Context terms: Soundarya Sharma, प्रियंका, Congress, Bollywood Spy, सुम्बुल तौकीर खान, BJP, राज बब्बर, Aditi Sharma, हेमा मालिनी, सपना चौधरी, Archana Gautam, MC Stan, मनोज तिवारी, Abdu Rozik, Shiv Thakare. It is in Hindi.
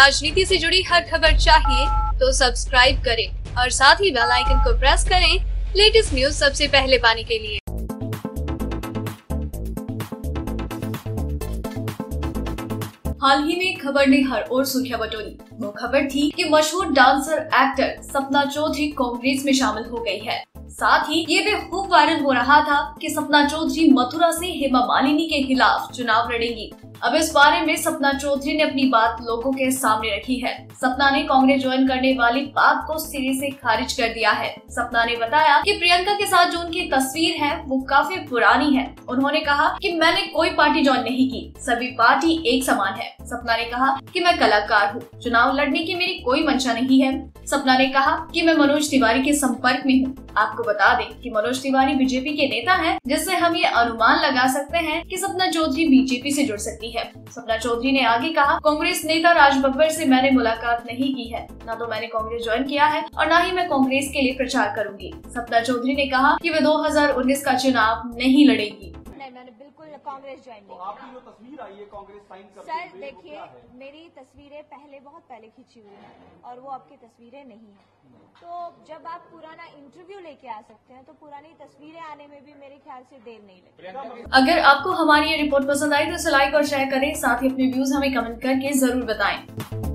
राजनीति से जुड़ी हर खबर चाहिए तो सब्सक्राइब करें और साथ ही बेल आइकन को प्रेस करें लेटेस्ट न्यूज सबसे पहले पाने के लिए। हाल ही में खबर ने हर ओर सुर्खियां बटोरी। वो खबर थी कि मशहूर डांसर एक्टर सपना चौधरी कांग्रेस में शामिल हो गई है। साथ ही ये भी खूब वायरल हो रहा था कि सपना चौधरी मथुरा से हेमा मालिनी के खिलाफ चुनाव लड़ेंगी। अब इस बारे में सपना चौधरी ने अपनी बात लोगों के सामने रखी है। सपना ने कांग्रेस ज्वाइन करने वाली बात को सिरे से खारिज कर दिया है। सपना ने बताया कि प्रियंका के साथ जो उनकी तस्वीर है वो काफी पुरानी है। उन्होंने कहा कि मैंने कोई पार्टी ज्वाइन नहीं की, सभी पार्टी एक समान है। सपना ने कहा कि मैं कलाकार हूँ, चुनाव लड़ने की मेरी कोई मंशा नहीं है। सपना ने कहा कि मैं मनोज तिवारी के संपर्क में हूँ। आपको बता दें कि मनोज तिवारी बीजेपी के नेता हैं, जिससे हम ये अनुमान लगा सकते हैं कि सपना चौधरी बीजेपी से जुड़ सकती है। सपना चौधरी ने आगे कहा, कांग्रेस नेता राज बब्बर से मैंने मुलाकात नहीं की है, ना तो मैंने कांग्रेस ज्वाइन किया है और ना ही मैं कांग्रेस के लिए प्रचार करूंगी। सपना चौधरी ने कहा कि वे 2019 का चुनाव नहीं लड़ेंगी। मैंने बिल्कुल कांग्रेस ज्वाइन नहीं किया। जो तस्वीर आई है कांग्रेस साइन करते हुए, सर देखिए मेरी तस्वीरें पहले बहुत पहले खींची हुई हैं और वो आपकी तस्वीरें नहीं है। तो जब आप पुराना इंटरव्यू लेके आ सकते हैं तो पुरानी तस्वीरें आने में भी मेरे ख्याल से देर नहीं लगी। अगर आपको हमारी ये रिपोर्ट पसंद आई तो इसे लाइक और शेयर करें, साथ ही अपने व्यूज हमें कमेंट करके जरूर बताएं।